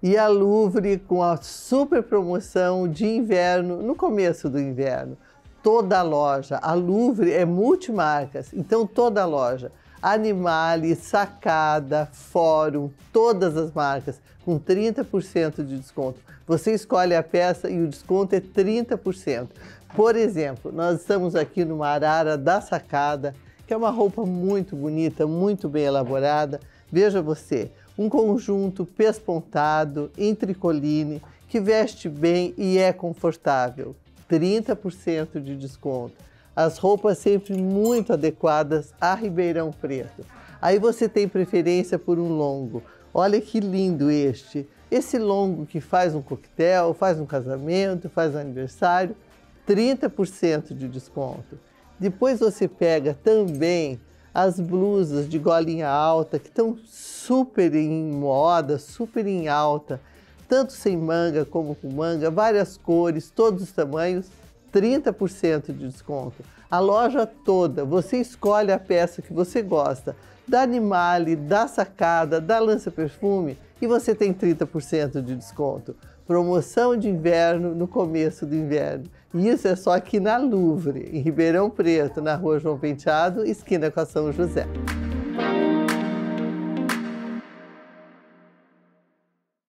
E a Louvre com a super promoção de inverno, no começo do inverno. Toda a loja, a Louvre é multimarcas, então toda a loja. Animale, Sacada, Fórum, todas as marcas com 30% de desconto. Você escolhe a peça e o desconto é 30%. Por exemplo, nós estamos aqui numa arara da Sacada, que é uma roupa muito bonita, muito bem elaborada. Veja você, um conjunto pespontado em tricoline que veste bem e é confortável. 30% de desconto. As roupas sempre muito adequadas a Ribeirão Preto. Aí você tem preferência por um longo. Olha que lindo este. Esse longo que faz um coquetel, faz um casamento, faz um aniversário, 30% de desconto. Depois você pega também as blusas de golinha alta, que estão super em moda, super em alta, tanto sem manga como com manga, várias cores, todos os tamanhos, 30% de desconto. A loja toda, você escolhe a peça que você gosta, da Animale, da Sacada, da Lança Perfume, e você tem 30% de desconto. Promoção de inverno no começo do inverno. E isso é só aqui na Louvre, em Ribeirão Preto, na Rua João Penteado, esquina com a São José.